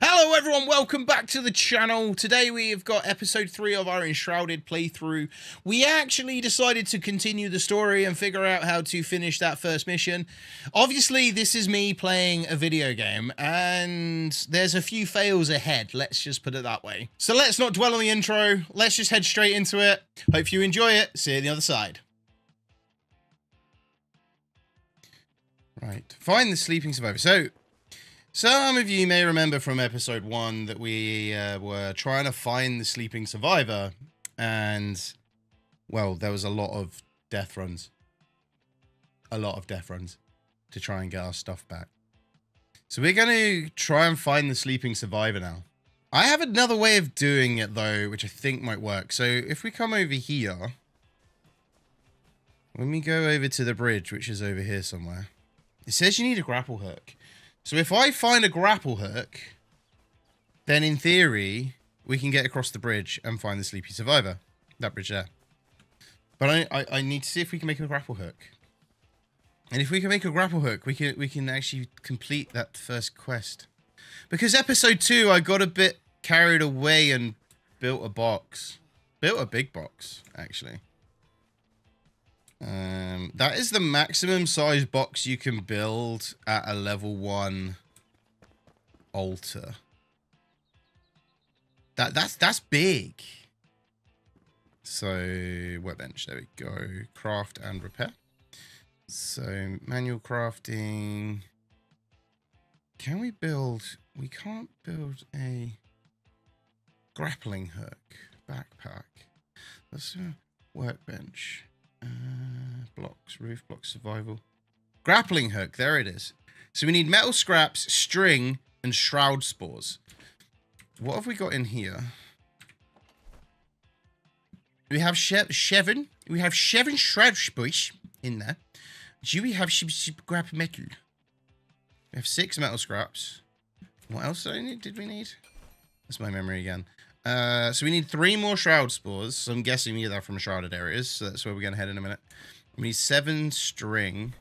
Hello everyone, welcome back to the channel. Today we've got episode 3 of our Enshrouded playthrough. We actually decided to continue the story and figure out how to finish that first mission. Obviously this is me playing a video game and there's a few fails ahead, let's just put it that way. So let's not dwell on the intro, let's just head straight into it. Hope you enjoy it, see you on the other side. Right, find the sleeping survivor. So some of you may remember from episode 1 that we were trying to find the sleeping survivor and, well, there was a lot of death runs. A lot of death runs to try and get our stuff back. So we're going to try and find the sleeping survivor now. I have another way of doing it, though, which I think might work. So if we come over here, when we go over to the bridge, which is over here somewhere, it says you need a grapple hook. So if I find a grapple hook, then in theory, we can get across the bridge and find the sleepy survivor. That bridge there. But I need to see if we can make a grapple hook. And if we can make a grapple hook, we can actually complete that first quest. Because episode 2, I got a bit carried away and built a box. Built a big box, actually. That is the maximum size box you can build at a level 1 altar. That's big. So workbench, there we go. Craft and repair. So manual crafting. Can we build? We can't build a grappling hook backpack. Let's do a workbench. Blocks, roof blocks, survival. Grappling hook, there it is. So we need metal scraps, string, and shroud spores. What have we got in here? We have Chevron. We have Chevron shroud spores in there. Do we have scrap metal? We have 6 metal scraps. What else did we need? That's my memory again. So we need 3 more shroud spores. So I'm guessing we get that from shrouded areas. So that's where we're going to head in a minute. We need 7 string.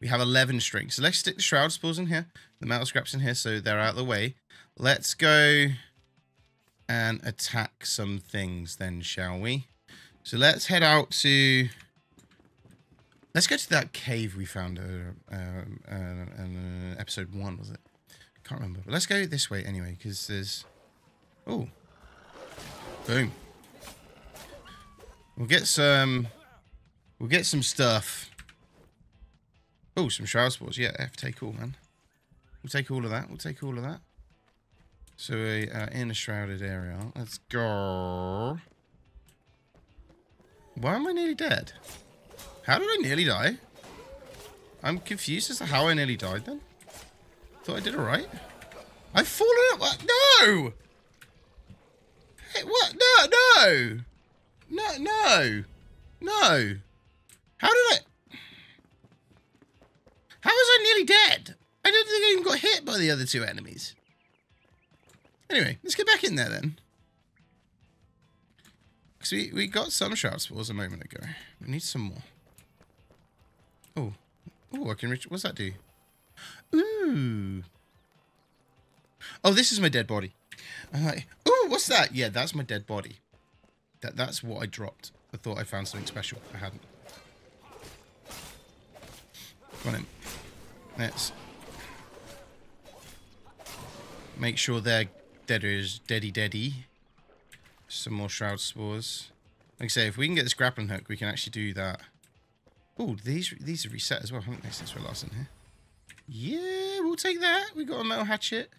We have 11 string. So let's stick the shroud spores in here. The metal scraps in here. So they're out of the way. Let's go and attack some things then, shall we? So let's head out to... Let's go to that cave we found in episode 1, was it? I can't remember. But let's go this way anyway, because there's... Oh. Boom. We'll get some stuff. Oh, some shroud spores. Yeah, F, take all, man. We'll take all of that. We'll take all of that. So we are in a shrouded area. Let's go. Why am I nearly dead? How did I nearly die? I'm confused as to how I nearly died then. Thought I did alright. I've fallen up. No! What? No! No! No! No! How did I... How was I nearly dead? I don't think I even got hit by the other 2 enemies. Anyway, let's get back in there then. Because we got some shroud spores a moment ago. We need some more. Oh. Oh, I can reach... What's that do? Ooh. Oh, this is my dead body. Oh, what's that? Yeah, that's my dead body. That's what I dropped. I thought I found something special. I hadn't. Got him. Let's make sure they're deady. Some more shroud spores. Like I say, if we can get this grappling hook, we can actually do that. Oh, these are reset as well, haven't they? Since we're last in here. Yeah, we'll take that. We got a metal hatchet.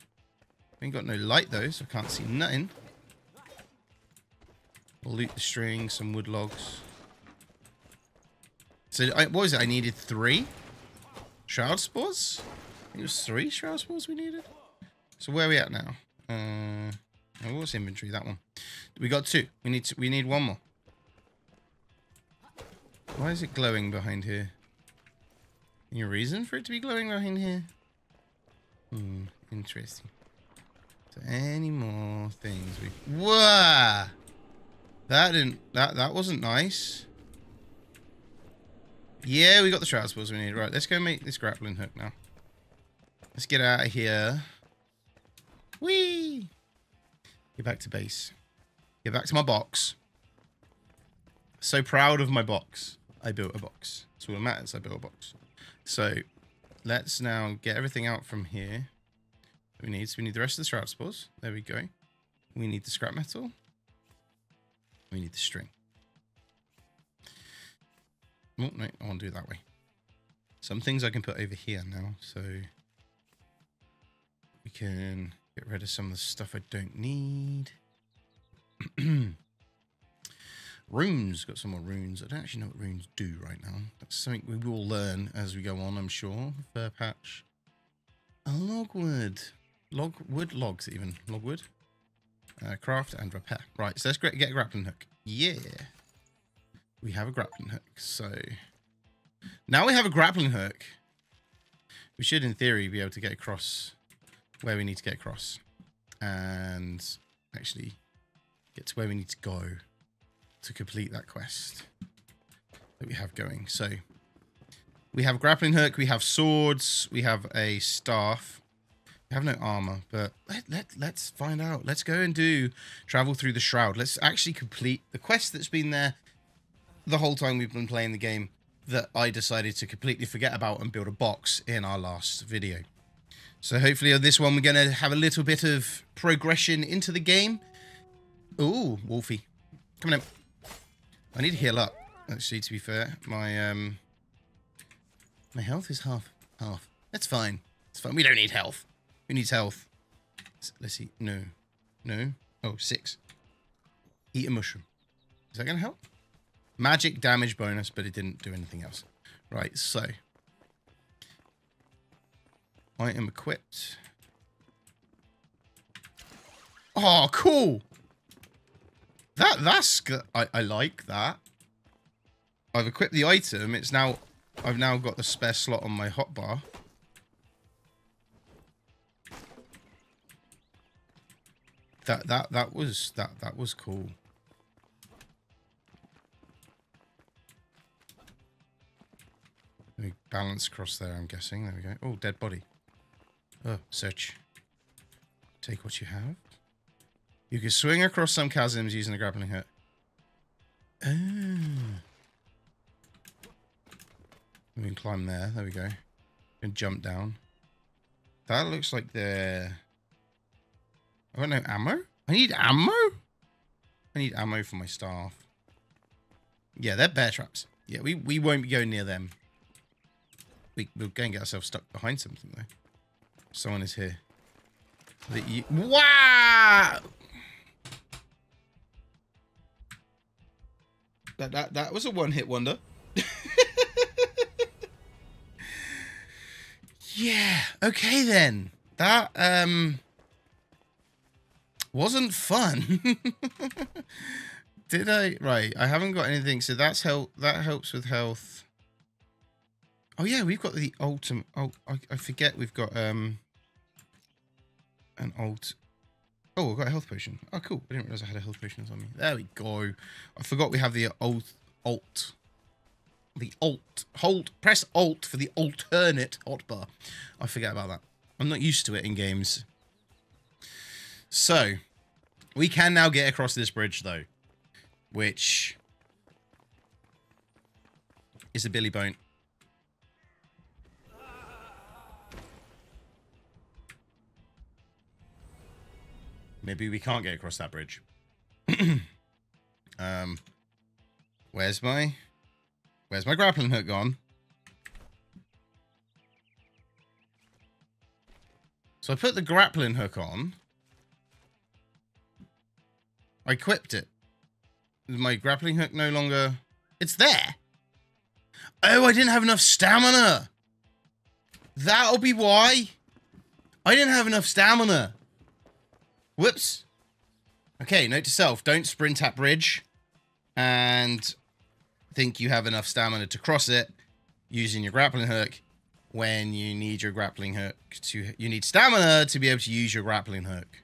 We ain't got no light though, so I can't see nothing. We'll loot the string, some wood logs. So, what was it? I needed 3 shroud spores? I think it was 3 shroud spores we needed. So, where are we at now? What was inventory? That one. We got 2. We need 1 more. Why is it glowing behind here? Any reason for it to be glowing behind here? Hmm, interesting. So any more things we... Whoa! That wasn't nice. Yeah, we got the shroud spores we need. Right, let's go make this grappling hook now. Let's get out of here. Whee! Get back to base. Get back to my box. So proud of my box. I built a box. That's all that matters. I built a box. So let's now get everything out from here. We need. So we need the rest of the shroud spores. There we go. We need the scrap metal. We need the string. Oh, no, I want to do it that way. Some things I can put over here now, so we can get rid of some of the stuff I don't need. Runes. Got some more runes. I don't actually know what runes do right now. That's something we will learn as we go on, I'm sure. Fur patch. Logwood. Logwood logs, even. Logwood. Craft and repair. Right, so let's get a grappling hook. Yeah. We have a grappling hook, so... Now we have a grappling hook. We should, in theory, be able to get across where we need to get across. And actually get to where we need to go to complete that quest that we have going. So we have a grappling hook, we have swords, we have a staff. We have no armor, but let's find out. Let's go and do travel through the shroud. Let's actually complete the quest that's been there the whole time we've been playing the game, that I decided to completely forget about and build a box in our last video. So hopefully on this one we're going to have a little bit of progression into the game. Ooh, Wolfie. Come on in. I need to heal up, actually, to be fair. My my health is half. That's fine. It's fine. We don't need health. Who needs health? Let's see. No. No. Oh, 6. Eat a mushroom. Is that going to help? Magic damage bonus, but it didn't do anything else. Right, so. I am equipped. Oh, cool. That's good. I like that. I've equipped the item. It's now, I've now got the spare slot on my hotbar. That was cool. Let me balance across there, I'm guessing. There we go. Oh, dead body. Oh, search. Take what you have. You can swing across some chasms using the grappling hook. Oh. We can climb there. There we go. And jump down. That looks like the... I've got no ammo? I need ammo? I need ammo for my staff. Yeah, they're bear traps. Yeah, we won't be going near them. We'll go and get ourselves stuck behind something, though. Someone is here. Wow! That was a one-hit wonder. Yeah. Okay, then. That, wasn't fun. Did I? Right, I haven't got anything, so that's help. That helps with health. Oh, yeah, we've got the ultimate... Oh, I forget we've got an ult... Oh, I've got a health potion. Oh, cool. I didn't realize I had a health potion on me. There we go. I forgot we have the alt. The alt. Hold. Press alt for the alternate hotbar. I forget about that. I'm not used to it in games. So, we can now get across this bridge, though. Which... is a Billy Bone. Maybe we can't get across that bridge. Where's my grappling hook gone? So I put the grappling hook on. I equipped it. My grappling hook no longer... It's there! Oh, I didn't have enough stamina! That'll be why! I didn't have enough stamina! Whoops. Okay, note to self, don't sprint at bridge and think you have enough stamina to cross it using your grappling hook when you need your grappling hook to... You need stamina to be able to use your grappling hook.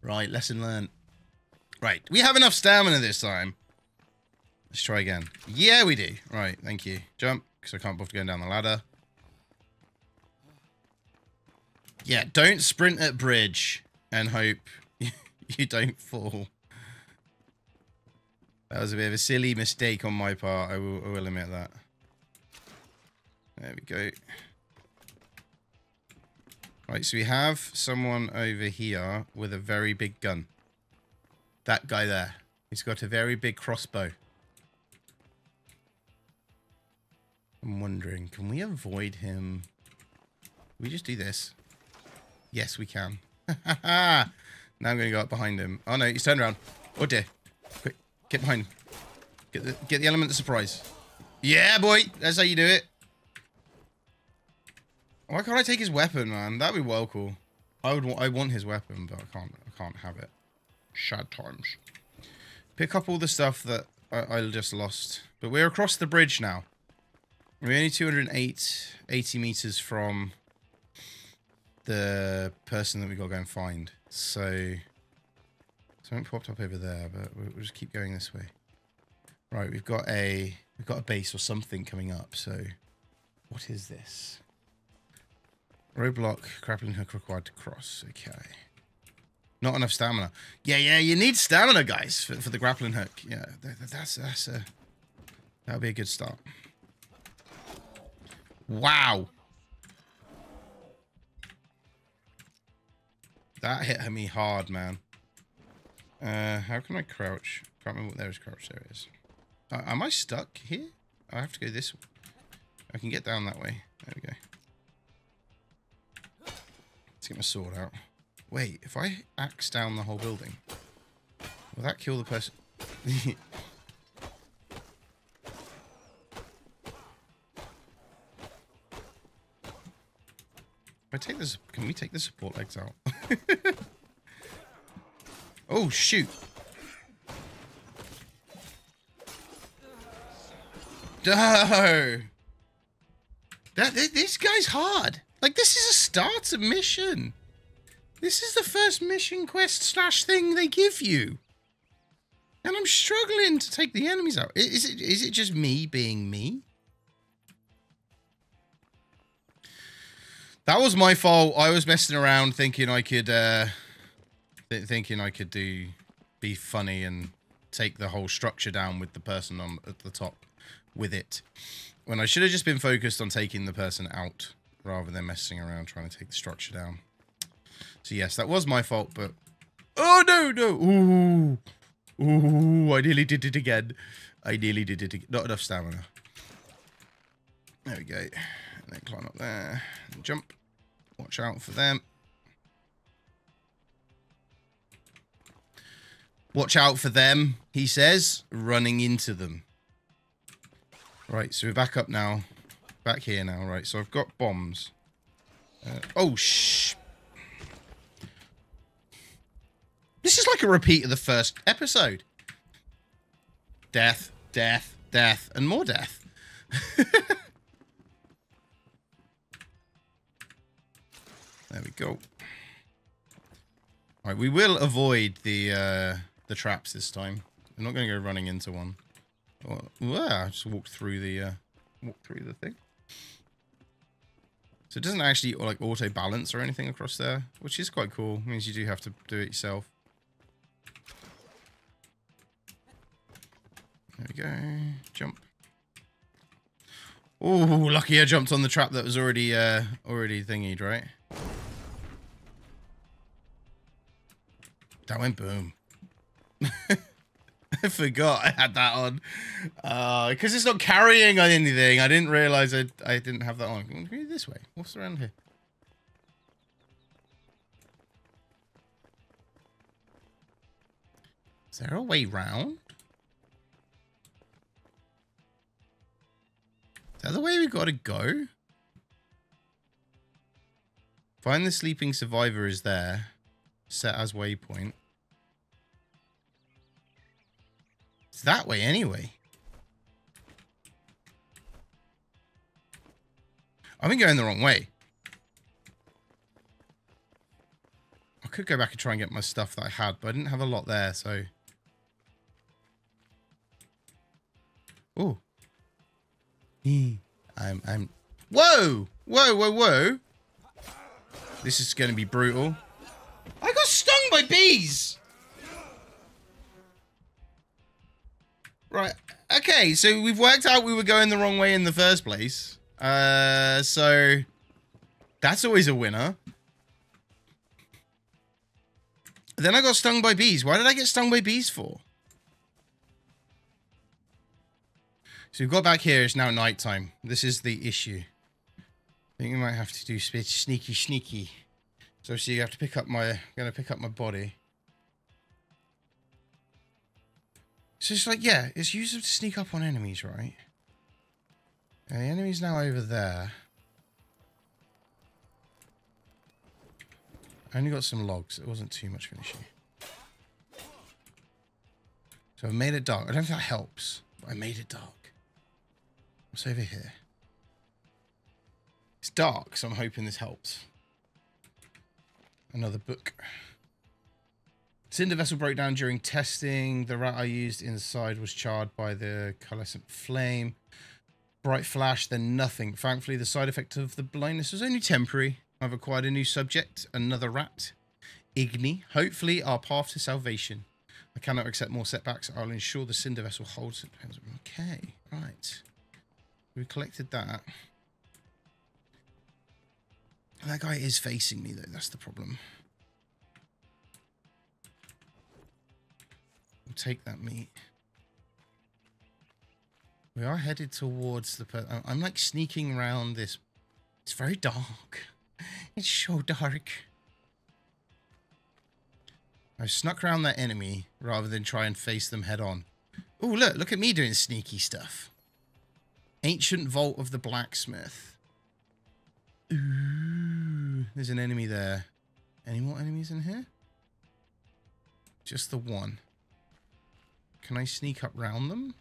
Right, lesson learned. Right, we have enough stamina this time. Let's try again. Yeah, we do. Right, thank you. Jump, because I can't bother going down the ladder. Yeah, don't sprint at bridge. and hope you don't fall. That was a bit of a silly mistake on my part. I will admit that. There we go. Right, so we have someone over here with a very big gun. That guy there. He's got a very big crossbow. I'm wondering, can we avoid him? Can we just do this? Yes, we can. Now I'm going to go up behind him. Oh no, he's turned around. Oh dear. Quick, get behind him. Get the element of surprise. Yeah, boy. That's how you do it. Why can't I take his weapon, man? That'd be well cool. I want his weapon, but I can't have it. Sad times. Pick up all the stuff that I just lost. But we're across the bridge now. We're only 80 meters from the person that we got to go and find. So something popped up over there, but we'll just keep going this way. Right, we've got a base or something coming up. So what is this? Roadblock, grappling hook required to cross. Okay. Not enough stamina. Yeah, you need stamina, guys, for the grappling hook. Yeah, that'll be a good start. Wow. That hit me hard, man. How can I crouch? Can't remember what there is crouch. There it is. Am I stuck here? I have to go this way. I can get down that way. There we go. Let's get my sword out. Wait, if I axe down the whole building, will that kill the person? I take this. Can we take the support legs out? Oh shoot! No! This guy's hard. Like, this is a starter mission. This is the first mission quest slash thing they give you, and I'm struggling to take the enemies out. Is it just me being me? That was my fault. I was messing around thinking I could be funny and take the whole structure down with the person on at the top with it. When I should have just been focused on taking the person out rather than messing around trying to take the structure down. So yes, that was my fault, but oh no. Ooh, I nearly did it again. I nearly did it again. Not enough stamina. There we go. And then climb up there and jump. Watch out for them. Watch out for them, he says, running into them. Right, so we're back up now. Back here now, right. So I've got bombs. Oh, shh. This is like a repeat of the first episode. Death, death, death, and more death. There we go. All right, we will avoid the traps this time. I'm not going to go running into one. Oh, I just walked through the thing. So it doesn't actually like auto balance or anything across there, which is quite cool. It means you do have to do it yourself. There we go. Jump. Oh, lucky I jumped on the trap that was already thingied, right? That went boom. I forgot I had that on. Because it's not carrying on anything. I didn't realize I didn't have that on. Can we go this way? What's around here? Is there a way round? Is that the way we got to go? Find the sleeping survivor is there. Set as waypoint. It's that way anyway. I've been going the wrong way. I could go back and try and get my stuff that I had, but I didn't have a lot there, so. Oh. I'm. Whoa! Whoa! Whoa! Whoa! This is going to be brutal. I got stuck. my bees! Right, okay, so we've worked out we were going the wrong way in the first place. So that's always a winner. Then I got stung by bees. Why did I get stung by bees for? So we've got back here. It's now nighttime. This is the issue. I think we might have to do sneaky. So obviously you have to pick up my. I'm gonna pick up my body. So it's like, yeah, it's useful to sneak up on enemies, right? And the enemy's now over there. I only got some logs. It wasn't too much of an issue. So I've made it dark. I don't think that helps, but I made it dark. What's over here? It's dark, so I'm hoping this helps. Another book. Cinder vessel broke down during testing. The rat I used inside was charred by the coalescent flame. Bright flash, then nothing. Thankfully, the side effect of the blindness was only temporary. I've acquired a new subject, another rat. Igni. Hopefully, our path to salvation. I cannot accept more setbacks. I'll ensure the cinder vessel holds it. Okay, right. We collected that. That guy is facing me, though. That's the problem. We'll take that meat. We are headed towards the... I'm, like, sneaking around this... It's very dark. It's so dark. I snuck around that enemy rather than try and face them head on. Oh, look. Look at me doing sneaky stuff. Ancient Vault of the Blacksmith. Ooh, there's an enemy there. Any more enemies in here? Just the one. Can I sneak up round them?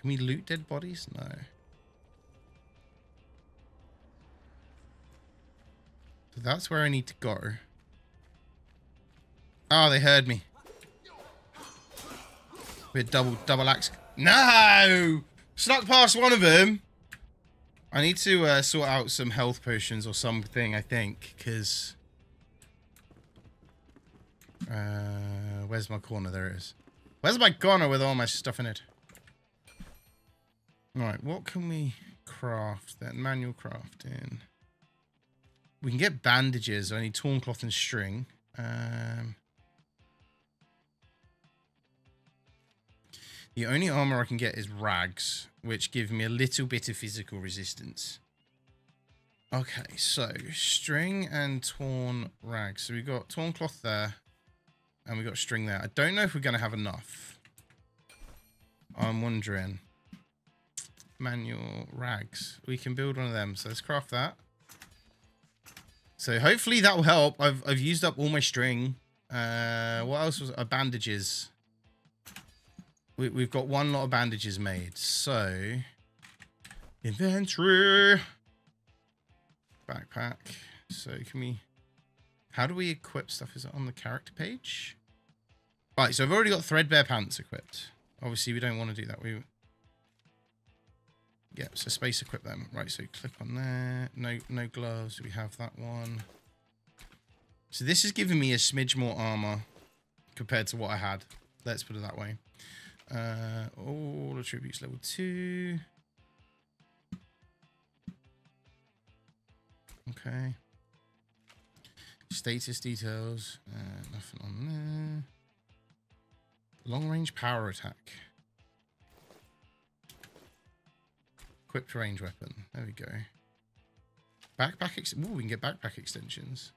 Can we loot dead bodies? No. So that's where I need to go. Oh, they heard me. With double axe. No! Snuck past one of them. I need to sort out some health potions or something, I think, because... where's my corner? There it is. Where's my corner with all my stuff in it? Alright, what can we craft then? Manual crafting. We can get bandages. I need torn cloth and string. The only armor I can get is rags, which give me a little bit of physical resistance. Okay, so string and torn rags. So we've got torn cloth there, and we've got string there. I don't know if we're going to have enough. I'm wondering. Manual rags. We can build one of them, so let's craft that. So hopefully that will help. I've used up all my string. What else was bandages? We've got one lot of bandages made, so inventory, backpack. So can we? How do we equip stuff? Is it on the character page? Right. So I've already got threadbare pants equipped. Obviously, we don't want to do that. We. Yep. So space equip them. Right. So click on there. No gloves. We have that one. So this is giving me a smidge more armor compared to what I had. Let's put it that way. All attributes level 2. Okay. Status details. Nothing on there. Long range power attack. Equipped range weapon. There we go. Backpack. Ooh, we can get backpack extensions.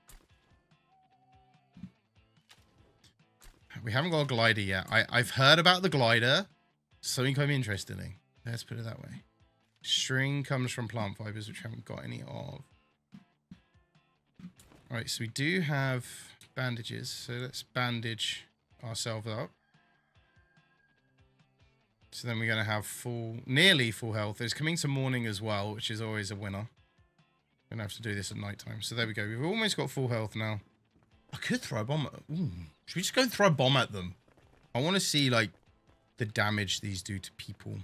We haven't got a glider yet. I've heard about the glider. Something I'm interested in. Let's put it that way. String comes from plant fibers, which we haven't got any of. Alright, so we do have bandages. So let's bandage ourselves up. So then we're going to have nearly full health. It's coming to morning as well, which is always a winner. We're going to have to do this at night time. So there we go. We've almost got full health now. I could throw a bomb at them. Ooh. Should we just go and throw a bomb at them? I want to see, like, the damage these do to people.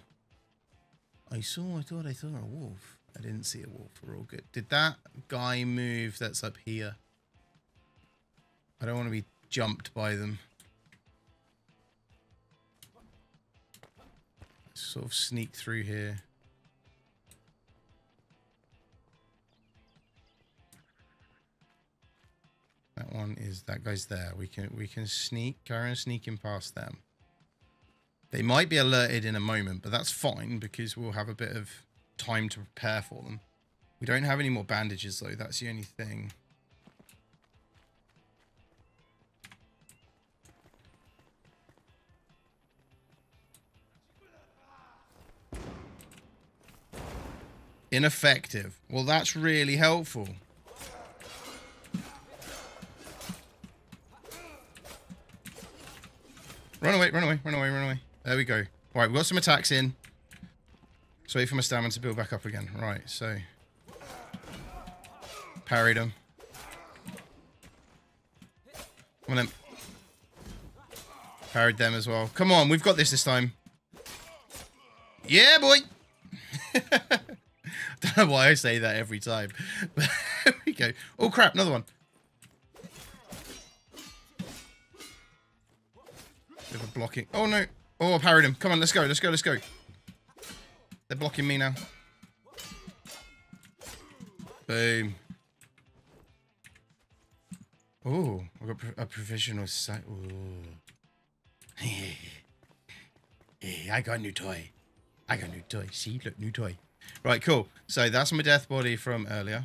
I thought I saw a wolf. I didn't see a wolf. We're all good. Did that guy move that's up here? I don't want to be jumped by them. Let's sort of sneak through here. That one is, that guy's there. We can sneak, carry on sneaking past them. They might be alerted in a moment, but that's fine because we'll have a bit of time to prepare for them. We don't have any more bandages though. That's the only thing. Ineffective. Well, that's really helpful. Run away, run away, run away, run away. There we go. All right, we've got some attacks in. Just wait for my stamina to build back up again. Right, so. Parried him. Come on then. Parried them as well. Come on, we've got this time. Yeah, boy. I don't know why I say that every time. But there we go. Oh, crap, another one. Bit of a blocking. Oh no. Oh, I parried him. Come on, let's go, let's go, let's go. They're blocking me now. Boom. Oh, I've got a provisional sight. Oh. I got a new toy. I got a new toy. See, look, new toy. Right, cool. So that's my death body from earlier.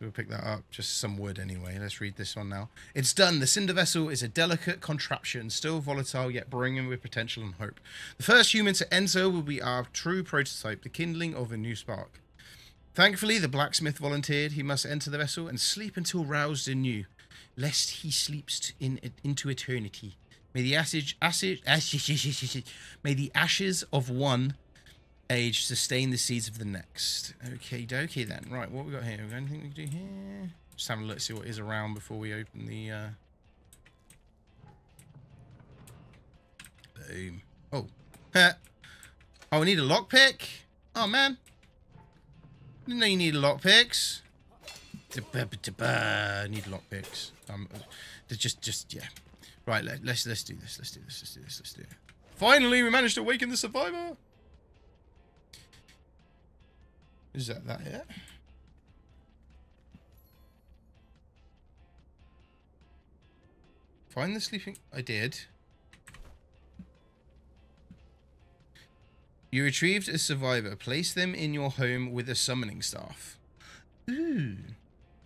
We'll pick that up. Just some wood anyway. Let's read this one now. It's done. The Cinder Vessel is a delicate contraption, still volatile, yet brimming with potential and hope. The first human to enter will be our true prototype, the kindling of a new spark. Thankfully, the blacksmith volunteered. He must enter the vessel and sleep until roused anew, lest he sleeps into eternity. May the ashes of one age sustain the seeds of the next. Okay, dokie then. Right, what we got here? We got anything we can do here? Just have a look, see what is around before we open the. Boom. Oh. Oh, we need a lockpick. Oh man. Didn't know you needed lockpicks. Need lockpicks. Just yeah. Right, let's do this. Let's do this. Let's do this. Let's do it. Finally, we managed to awaken the survivor. Is that it? Find the sleeping... I did. You retrieved a survivor. Place them in your home with a summoning staff. Ooh.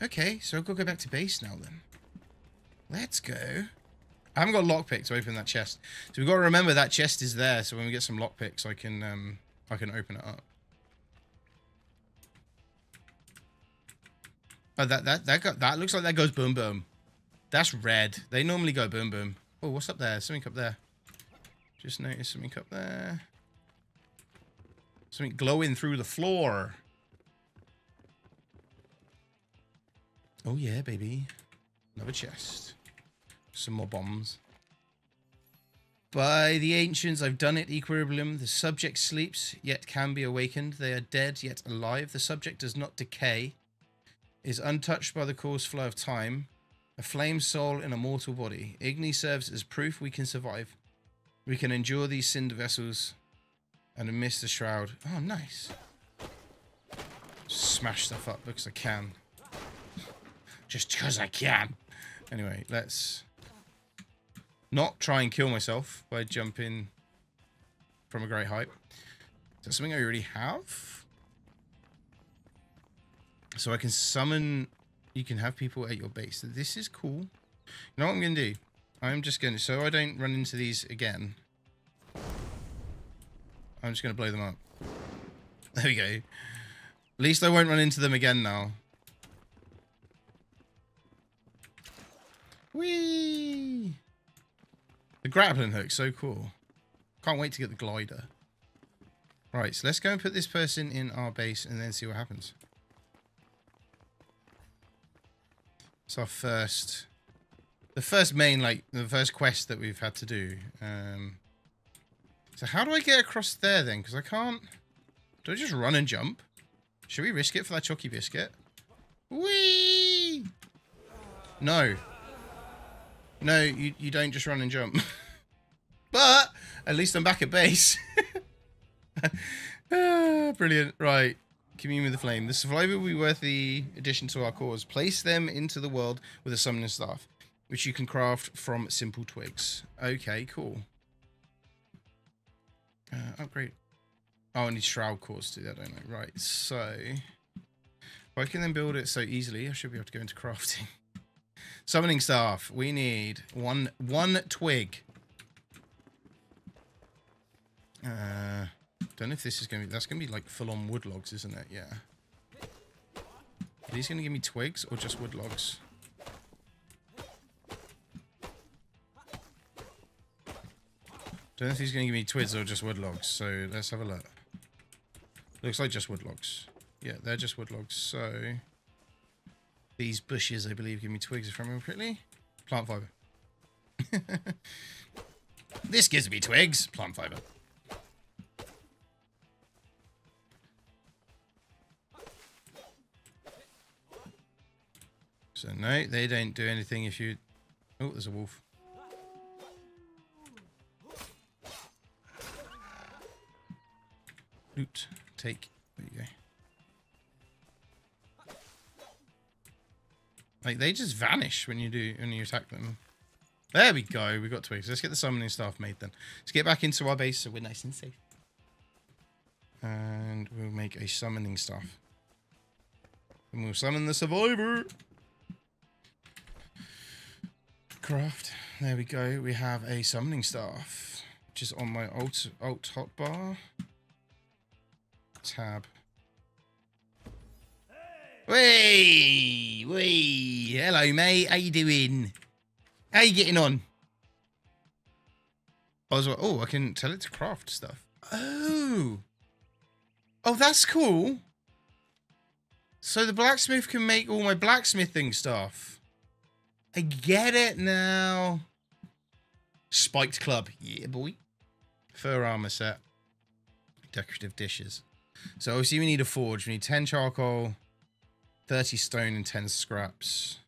Okay, so I've got to go back to base now then. Let's go. I haven't got a lockpick to open that chest. So we've got to remember that chest is there. So when we get some lockpicks, I can open it up. Oh, that looks like that goes boom boom. That's red. They normally go boom boom. Oh, what's up there? Something up there. Just noticed something up there. Something glowing through the floor. Oh yeah, baby. Another chest. Some more bombs. By the ancients, I've done it, equilibrium. The subject sleeps, yet can be awakened. They are dead, yet alive. The subject does not decay. Is untouched by the course flow of time, a flame soul in a mortal body. Igni serves as proof we can survive. We can endure these cinder vessels and amidst the shroud. Oh, nice. Smash stuff up because I can. Just because I can. Anyway, let's not try and kill myself by jumping from a great height. Is that something I already have? So I can summon, you can have people at your base. This is cool. You know what I'm going to do? I'm just going to, so I don't run into these again. I'm just going to blow them up. There we go. At least I won't run into them again now. Whee! The grappling hook, so cool. Can't wait to get the glider. Right, so let's go and put this person in our base and then see what happens. It's our first, the first quest that we've had to do. So how do I get across there then? Because I can't, do I just run and jump? Should we risk it for that Chucky Biscuit? Whee! No. No, you don't just run and jump. But at least I'm back at base. Brilliant. Right. Commune with the flame. The survivor will be worth the addition to our cause. Place them into the world with a summoning staff, which you can craft from simple twigs. Okay, cool. Upgrade. Oh, I need shroud cores to do that, don't I? Right, so if I can then build it so easily, I should be able to go into crafting. Summoning staff. We need one twig. Don't know if this is going to be... That's going to be like full-on wood logs, isn't it? Yeah. Are these going to give me twigs or just wood logs? Don't know if he's going to give me twigs or just wood logs, so let's have a look. Looks like just wood logs. Yeah, they're just wood logs, so... These bushes, I believe, give me twigs if I remember correctly. Plant fibre. This gives me twigs. Plant fibre. So no, they don't do anything if you... Oh, there's a wolf. Loot. Take. There you go. Like, they just vanish when you attack them. There we go. We got twigs. Let's get the summoning staff made then. Let's get back into our base so we're nice and safe. And we'll make a summoning staff. And we'll summon the survivor. Craft. There we go. We have a summoning staff, which is on my alt hotbar. Tab. Hey! Wee! Hello, mate. How you doing? How you getting on? I was like, oh, I can tell it to craft stuff. Oh. Oh, that's cool. So the blacksmith can make all my blacksmithing stuff. I get it now. Spiked club. Yeah, boy. Fur armor set. Decorative dishes. So obviously we need a forge. We need 10 charcoal, 30 stone, and 10 scraps.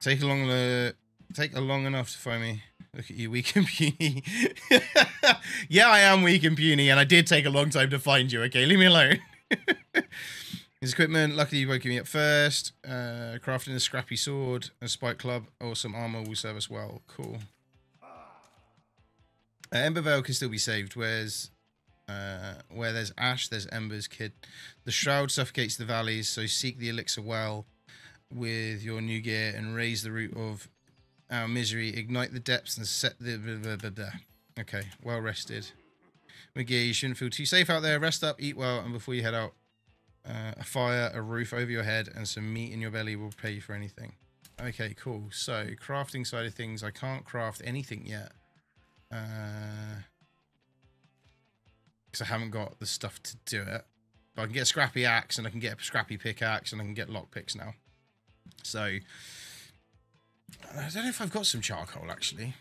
Take along enough to find me. Look at you, weak and puny. Yeah, I am weak and puny, and I did take a long time to find you. Okay, leave me alone. His equipment. Luckily you woke me up first. Crafting a scrappy sword, a spike club, or some armor will serve us well. Cool. Ember Vale can still be saved. Where there's ash, there's embers, kid. The shroud suffocates the valleys, so seek the elixir well with your new gear and raise the root of our misery. Ignite the depths and set the... Blah, blah, blah. Okay, well rested. McGee, you shouldn't feel too safe out there. Rest up, eat well, and before you head out, a fire, a roof over your head, and some meat in your belly will pay you for anything. Okay, cool. So, crafting side of things, I can't craft anything yet. Because I haven't got the stuff to do it, but I can get a scrappy axe, and I can get a scrappy pickaxe, and I can get lock picks now. So I don't know if I've got some charcoal actually.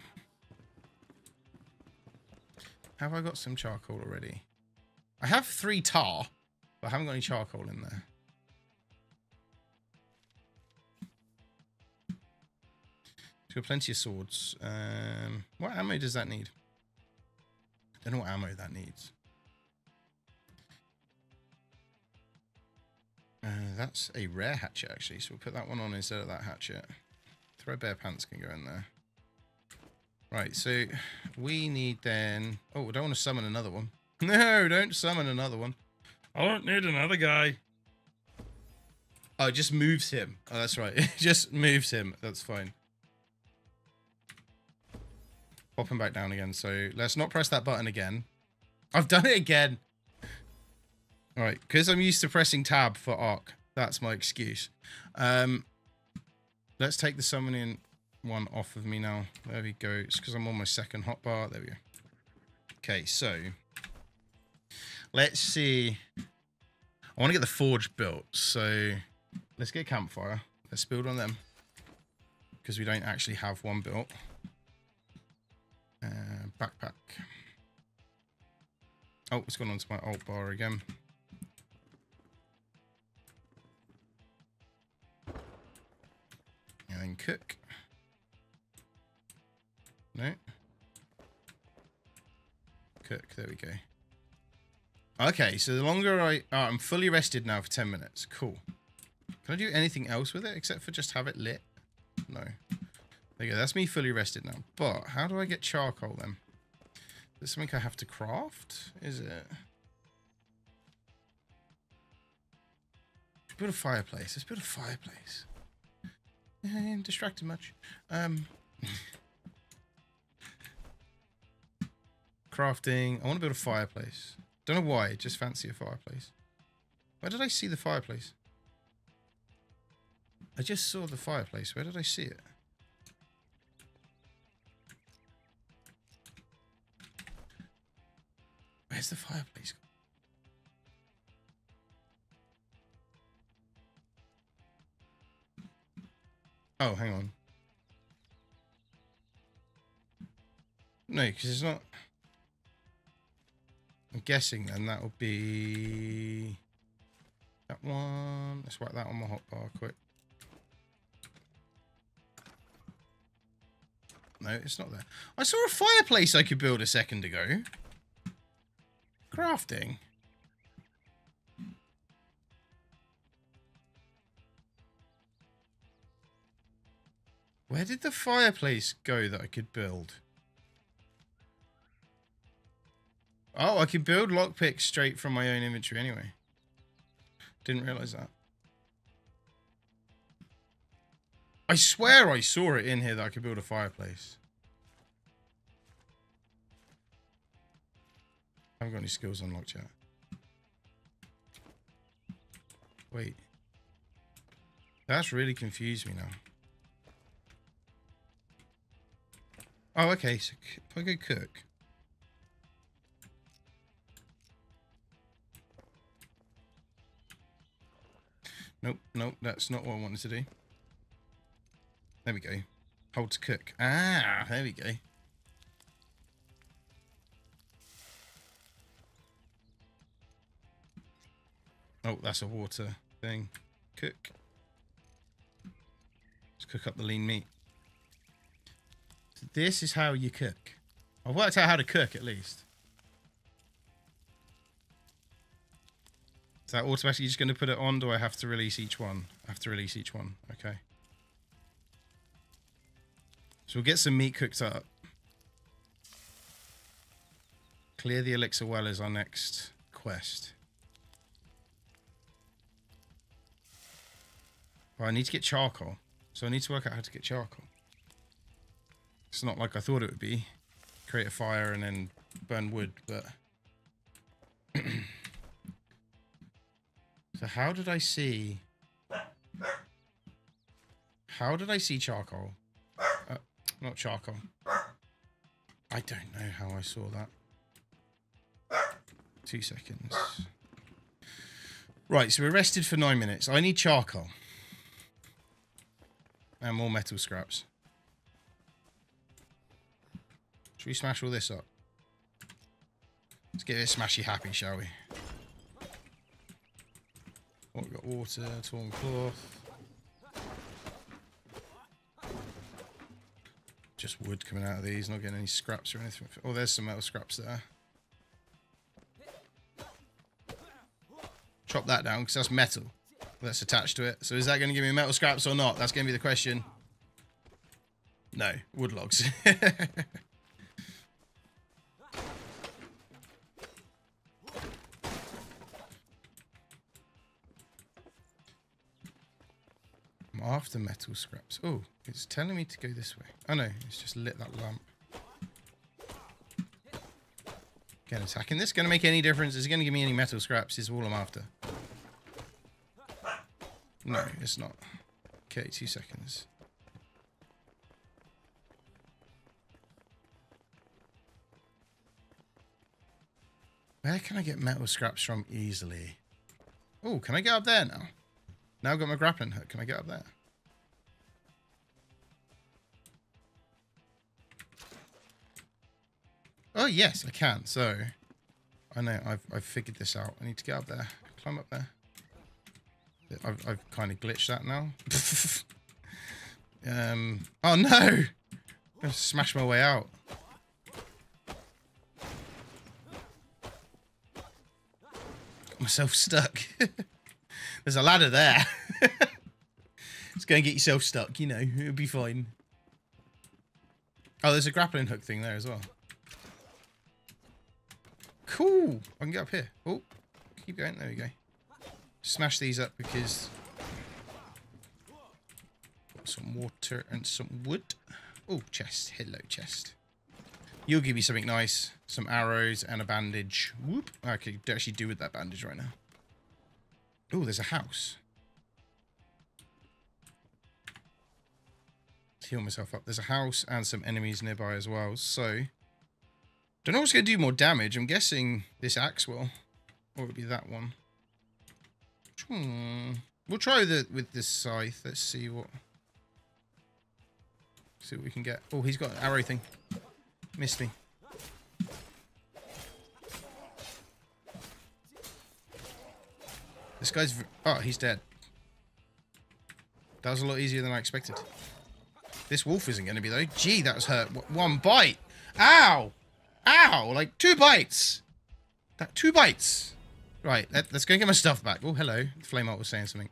Have I got some charcoal already? I have 3 tar, but I haven't got any charcoal in there. Got plenty of swords. What ammo does that need? Don't know what ammo that needs. That's a rare hatchet actually, so we'll put that one on instead of that hatchet. Threadbare pants can go in there. Right, so we need then... Oh, I don't want to summon another one. No, don't summon another one. I don't need another guy. Oh, it just moves him. Oh, that's right. It just moves him. That's fine. Pop him back down again, so let's not press that button again. I've done it again. All right, because I'm used to pressing tab for arc. That's my excuse. Let's take the summoning one off of me now. There we go. It's because I'm on my second hotbar. There we go. Okay, so let's see. I want to get the forge built, so let's get a campfire. Let's build on them because we don't actually have one built. Backpack. Oh, it's gone onto my alt bar again. And then cook. No. Cook, there we go. Okay, so the longer I'm fully rested now for 10 minutes. Cool. Can I do anything else with it except for just have it lit? No. There you go, that's me fully rested now. But how do I get charcoal then? Is this something I have to craft? Is it? Let's build a fireplace. Let's build a fireplace. I ain't distracted much. Crafting. I want to build a fireplace. Don't know why, just fancy a fireplace. Where did I see the fireplace? I just saw the fireplace. Where did I see it? Where's the fireplace? Oh, hang on. No, because it's not... I'm guessing then that would be... that one. Let's whack that on my hotbar quick. No, it's not there. I saw a fireplace I could build a second ago. Crafting. Where did the fireplace go that I could build? Oh, I can build lockpicks straight from my own inventory anyway. Didn't realize that. I swear I saw it in here that I could build a fireplace. I haven't got any skills unlocked yet. Wait. That's really confused me now. Oh, okay. So if I go cook... Nope, nope, that's not what I wanted to do. There we go. Hold to cook. Ah, there we go. Oh, that's a water thing. Cook. Let's cook up the lean meat. So this is how you cook. I've worked out how to cook, at least. Is that automatically just going to put it on? Do I have to release each one? I have to release each one. Okay. So we'll get some meat cooked up. Clear the elixir well is our next quest. Well, I need to get charcoal. So I need to work out how to get charcoal. It's not like I thought it would be. Create a fire and then burn wood, but... So how did I see charcoal? Not charcoal. I don't know how I saw that. 2 seconds. Right, so we're rested for 9 minutes. I need charcoal. And more metal scraps. Should we smash all this up? Let's get this smashy happy, shall we? Oh, we've got water, torn cloth. Just wood coming out of these, not getting any scraps or anything. Oh, there's some metal scraps there. Chop that down, because that's metal that's attached to it. So is that going to give me metal scraps or not? That's going to be the question. No, wood logs. After metal scraps. Oh, it's telling me to go this way. Oh no, it's just lit that lamp. Again, attacking this going to make any difference? Is it going to give me any metal scraps? Is all I'm after. No, it's not. Okay, 2 seconds. Where can I get metal scraps from easily? Oh, can I get up there now? Now I've got my grappling hook. Can I get up there? Oh, yes, I can. So I know, I've figured this out. I need to get up there, climb up there. I've kind of glitched that now. Oh no! I smashed my way out. Got myself stuck. There's a ladder there. Just go and get yourself stuck, you know, it'll be fine. Oh, there's a grappling hook thing there as well. Cool! I can get up here. Oh, keep going. There we go. Smash these up because... got some water and some wood. Oh, chest. Hello, chest. You'll give me something nice. Some arrows and a bandage. Whoop. I could actually do with that bandage right now. Oh, there's a house. Heal myself up. There's a house and some enemies nearby as well, so... don't know what's going to do more damage. I'm guessing this axe will. Or it'll be that one. We'll try with this scythe. Let's see what... see what we can get. Oh, he's got an arrow thing. Missed me. This guy's... oh, he's dead. That was a lot easier than I expected. This wolf isn't going to be, though. Gee, that was hurt. One bite. Ow! Ow! Like, 2 bites! That 2 bites! Right, let's go and get my stuff back. Oh, hello. The flame art was saying something.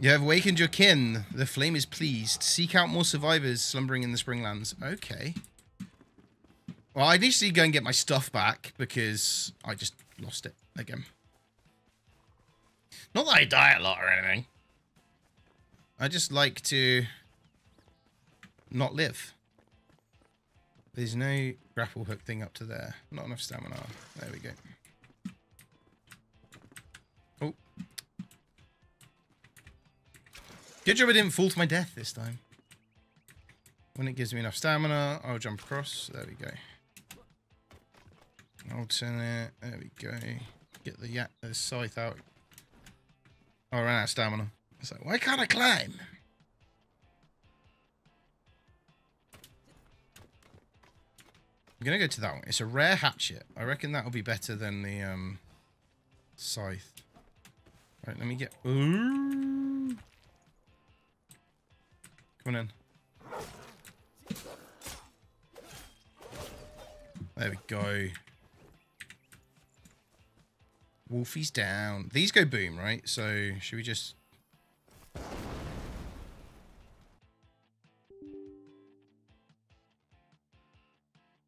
You have awakened your kin. The flame is pleased. Seek out more survivors slumbering in the Springlands. Okay. Well, I need to go and get my stuff back because I just lost it again. Not that I die a lot or anything. I just like to not live. There's no grapple hook thing up to there. Not enough stamina. There we go. Oh. Good job I didn't fall to my death this time. When it gives me enough stamina, I'll jump across. There we go. Alternate. There we go. Get the scythe out. Oh, I ran out of stamina. It's like, why can't I climb? I'm going to go to that one. It's a rare hatchet. I reckon that'll be better than the scythe. Right, let me get... ooh. Come on in. There we go. Wolfie's down. These go boom, right? So should we just...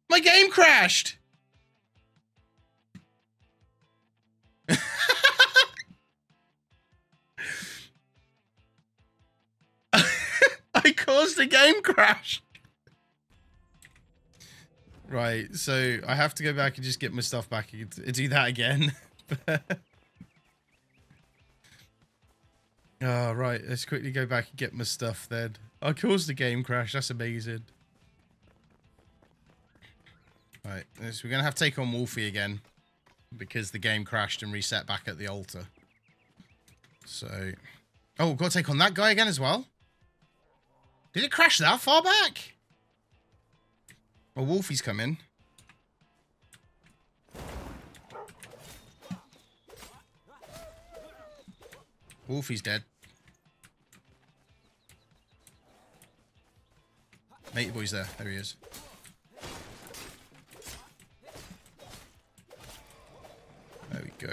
my game crashed. I caused a game crash. Right, so I have to go back and just get my stuff back and do that again. Oh, right, let's quickly go back and get my stuff then. I caused a game crash. That's amazing. Right, so we're going to have to take on Wolfie again because the game crashed and reset back at the altar. So... oh, we've got to take on that guy again as well? Did it crash that far back? Well, Wolfie's come in. Wolfie's dead. Mate boy's there. There he is. Go.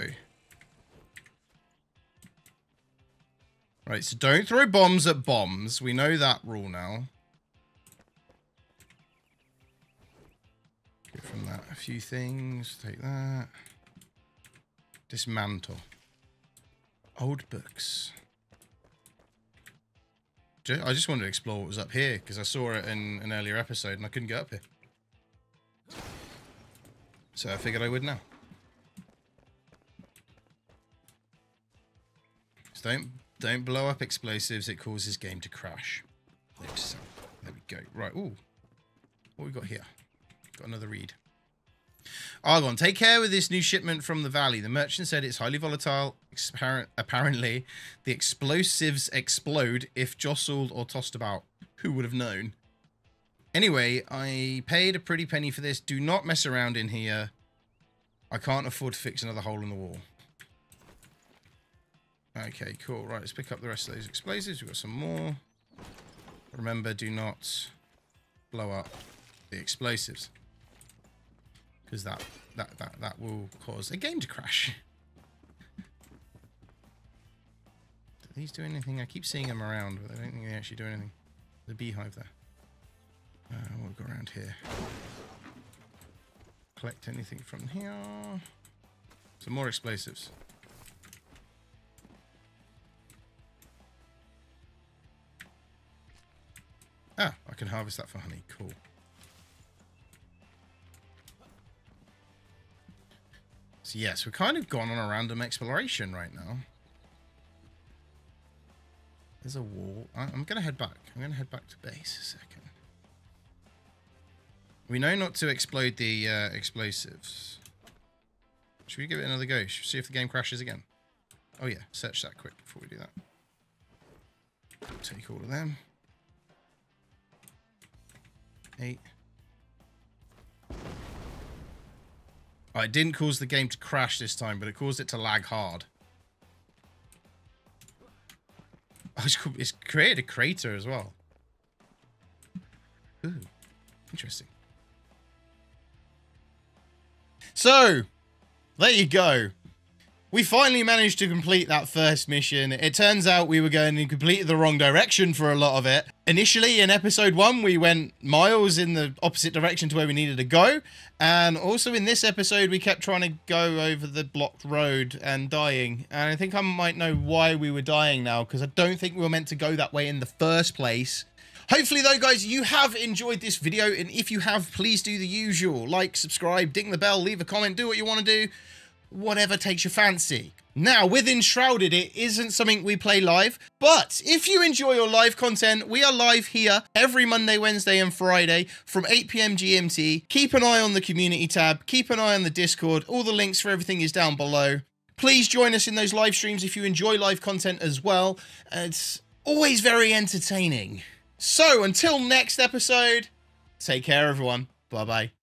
Right, so don't throw bombs at bombs. We know that rule now. Get from that a few things. Take that. Dismantle. Old books. I just wanted to explore what was up here because I saw it in an earlier episode and I couldn't get up here. So I figured I would now. Don't blow up explosives. It causes game to crash. There we go. Right. Ooh. What we got here? Got another read. Argon, take care with this new shipment from the valley. The merchant said it's highly volatile. Apparently, the explosives explode if jostled or tossed about. Who would have known? Anyway, I paid a pretty penny for this. Do not mess around in here. I can't afford to fix another hole in the wall. Okay, cool. Right, let's pick up the rest of those explosives. We've got some more. Remember, do not blow up the explosives. Because that will cause a game to crash. Do these do anything? I keep seeing them around, but I don't think they actually do anything. The beehive there. What have we got around here? Collect anything from here. Some more explosives. Ah, I can harvest that for honey. Cool. So yes, we're kind of gone on a random exploration right now. There's a wall. I'm going to head back. I'm going to head back to base a second. We know not to explode the explosives. Should we give it another go? Should we see if the game crashes again? Oh yeah, search that quick before we do that. We'll take all of them. 8. Oh, it didn't cause the game to crash this time, but it caused it to lag hard. Oh, it's created a crater as well. Ooh, interesting. So, there you go. We finally managed to complete that first mission. It turns out we were going in completely the wrong direction for a lot of it. Initially, in episode 1, we went miles in the opposite direction to where we needed to go. And also in this episode, we kept trying to go over the blocked road and dying. And I think I might know why we were dying now, because I don't think we were meant to go that way in the first place. Hopefully, though, guys, you have enjoyed this video. And if you have, please do the usual. Like, subscribe, ding the bell, leave a comment, do what you want to do. Whatever takes your fancy. Now, with Enshrouded, it isn't something we play live, but if you enjoy your live content, we are live here every Monday, Wednesday, and Friday from 8 PM GMT. Keep an eye on the community tab, keep an eye on the Discord. All the links for everything is down below. Please join us in those live streams if you enjoy live content as well. It's always very entertaining. So, until next episode, take care, everyone. Bye-bye.